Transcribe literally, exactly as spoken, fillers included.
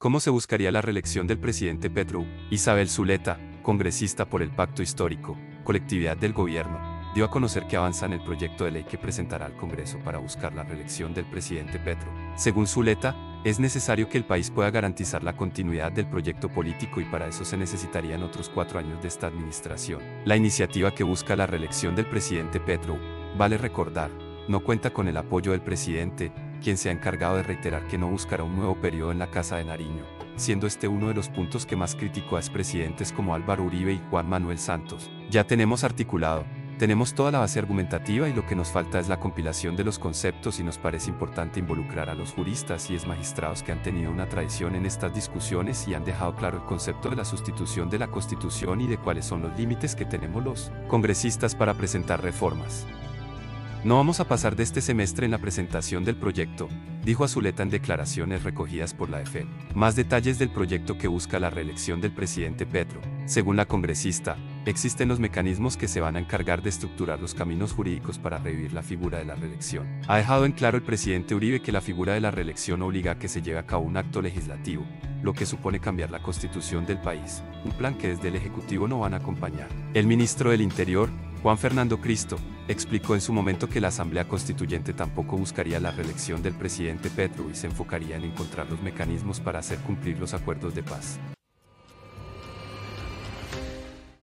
¿Cómo se buscaría la reelección del presidente Petro? Isabel Zuleta, congresista por el Pacto Histórico, Colectividad del Gobierno, dio a conocer que avanza en el proyecto de ley que presentará al Congreso para buscar la reelección del presidente Petro. Según Zuleta, es necesario que el país pueda garantizar la continuidad del proyecto político y para eso se necesitarían otros cuatro años de esta administración. La iniciativa que busca la reelección del presidente Petro, vale recordar, no cuenta con el apoyo del presidente, quien se ha encargado de reiterar que no buscará un nuevo periodo en la Casa de Nariño, siendo este uno de los puntos que más criticó a expresidentes como Álvaro Uribe y Juan Manuel Santos. Ya tenemos articulado. Tenemos toda la base argumentativa y lo que nos falta es la compilación de los conceptos y nos parece importante involucrar a los juristas y exmagistrados que han tenido una tradición en estas discusiones y han dejado claro el concepto de la sustitución de la Constitución y de cuáles son los límites que tenemos los congresistas para presentar reformas. No vamos a pasar de este semestre en la presentación del proyecto, dijo Zuleta en declaraciones recogidas por la E F E. Más detalles del proyecto que busca la reelección del presidente Petro. Según la congresista, existen los mecanismos que se van a encargar de estructurar los caminos jurídicos para revivir la figura de la reelección. Ha dejado en claro el presidente Uribe que la figura de la reelección obliga a que se lleve a cabo un acto legislativo, lo que supone cambiar la constitución del país, un plan que desde el Ejecutivo no van a acompañar. El ministro del Interior, Juan Fernando Cristo, explicó en su momento que la Asamblea Constituyente tampoco buscaría la reelección del presidente Petro y se enfocaría en encontrar los mecanismos para hacer cumplir los acuerdos de paz.